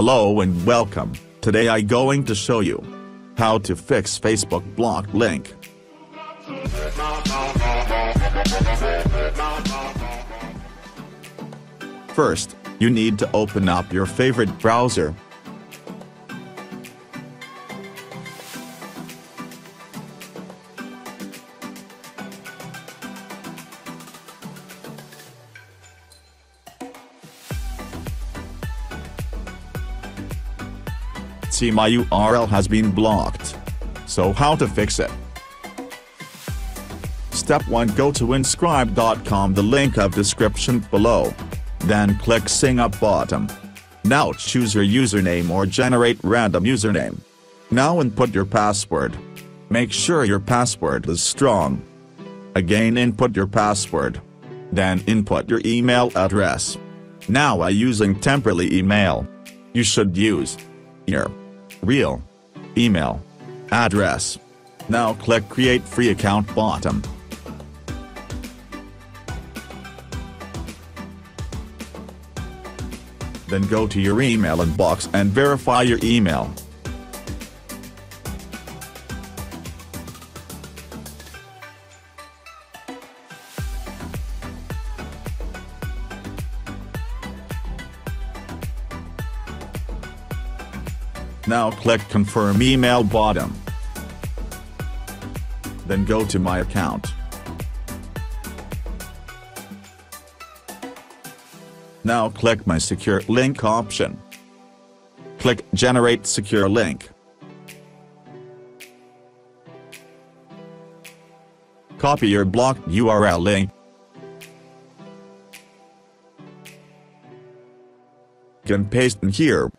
Hello and welcome. Today I going to show you how to fix Facebook blocked link. First, you need to open up your favorite browser. See, my URL has been blocked. So how to fix it? Step 1. Go to inscribe.com, the link of description below. Then click sign up bottom. Now choose your username or generate random username. Now input your password. Make sure your password is strong. Again input your password. Then input your email address. Now I using temporary email. You should use your real email address. Now click create free account bottom. Then go to your email inbox and verify your email. Now click confirm email bottom. Then go to my account. Now click my secure link option. Click generate secure link. Copy your blocked URL link. Can paste in here.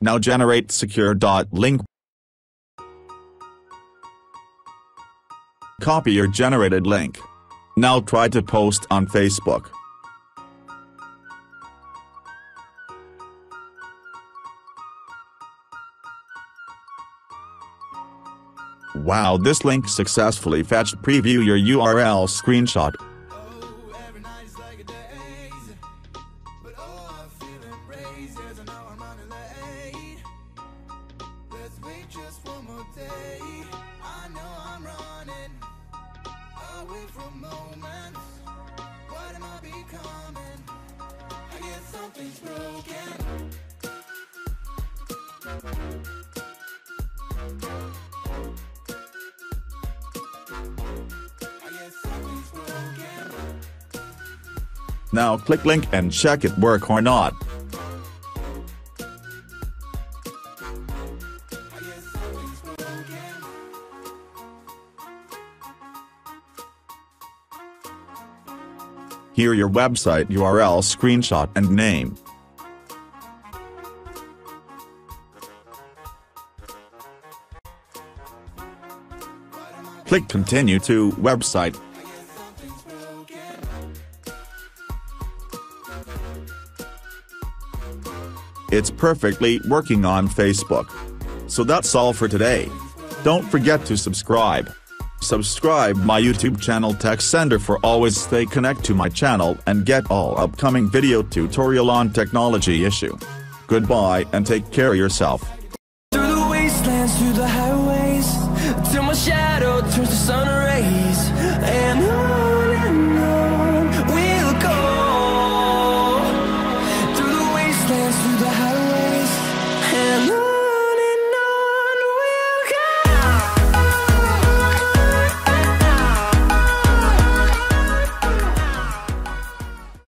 Now generate secure.link. Copy your generated link. Now try to post on Facebook. Wow, this link successfully fetched. Preview your URL screenshot. Just one more day, I know I'm running away from moments. What am I becoming? I guess something's broken. Now click link and check it work or not. Here your website URL screenshot and name. Click continue to website. It's perfectly working on Facebook. So that's all for today. Don't forget to subscribe. Subscribe my YouTube channel Tech Sender for always stay connected to my channel and get all upcoming video tutorial on technology issue. Goodbye and take care of yourself. Through the wastelands, through the highways, till my shadow turns to sun rays, and on we'll go. Through the wastelands, through the highways.